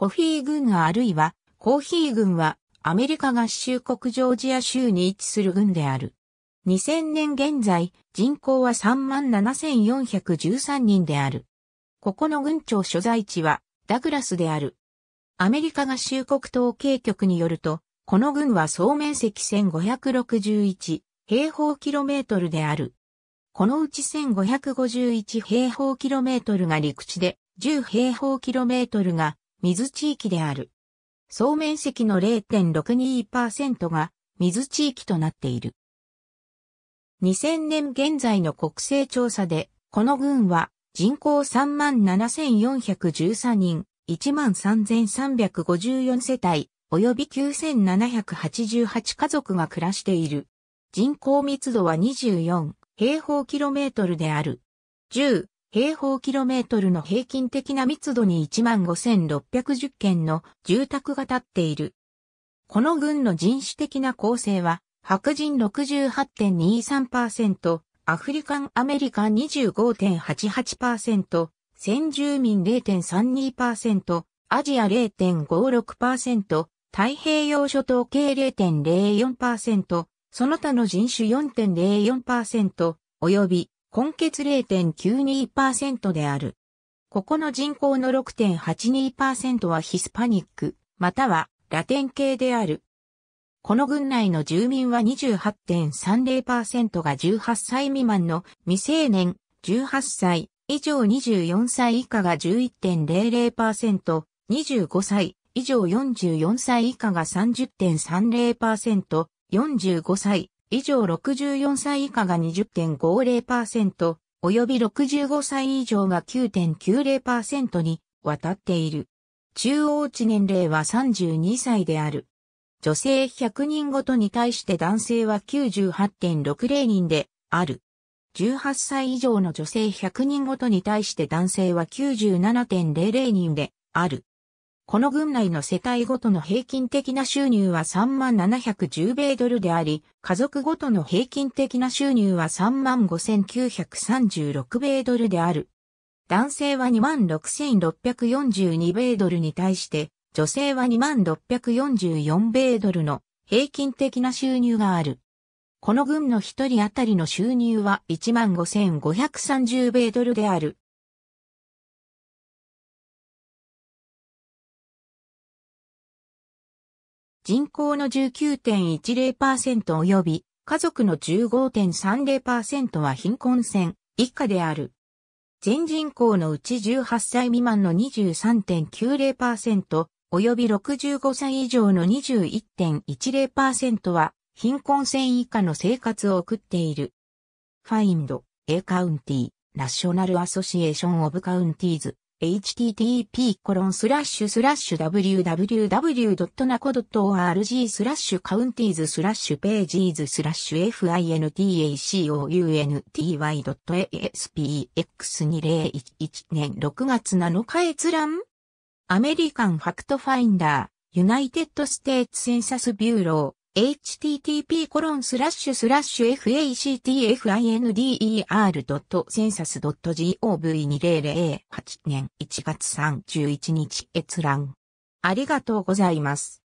コフィー郡あるいはコーヒー郡はアメリカ合衆国ジョージア州に位置する郡である。2000年現在人口は 37,413 人である。ここの郡庁所在地はダグラスである。アメリカ合衆国統計局によると、この郡は総面積1561平方キロメートルである。このうち1551平方キロメートルが陸地で、10平方キロメートルが水地域である。総面積の 0.62% が水地域となっている。2000年現在の国勢調査で、この郡は人口 37,413 人。13,354 世帯、及び 9,788 家族が暮らしている。人口密度は24平方キロメートルである。10平方キロメートルの平均的な密度に 15,610 軒の住宅が建っている。この郡の人種的な構成は、白人 68.23%、アフリカンアメリカン 25.88%、先住民 0.32%、アジア 0.56%、太平洋諸島系 0.04%、その他の人種 4.04%、及び混血 0.92% である。ここの人口の 6.82% はヒスパニック、またはラテン系である。この郡内の住民は 28.30% が18歳未満の未成年、18歳。以上24歳以下が 11.00%、25歳以上44歳以下が 30.30%、45歳以上64歳以下が 20.50%、および65歳以上が 9.90% に渡っている。中央値年齢は32歳である。女性100人ごとに対して男性は 98.60 人である。18歳以上の女性100人ごとに対して男性は 97.00 人である。この郡内の世帯ごとの平均的な収入は 37,10 米ドルであり、家族ごとの平均的な収入は 35,936 米ドルである。男性は 26,642 米ドルに対して、女性は 26,44 米ドルの平均的な収入がある。この郡の一人当たりの収入は 15,530 米ドルである。人口の 19.10% 及び家族の 15.30% は貧困線以下である。全人口のうち18歳未満の 23.90% 及び65歳以上の 21.10% は貧困線以下の生活を送っている。Find a County National Association of Counties http://www.naco.org/counties/pages/finacounty.aspx 2011年6月7日閲覧アメリカンファクトファインダーユナイテッドステーツセンサスビューローhttp://factfinder.census.gov 2008年1月31日閲覧。ありがとうございます。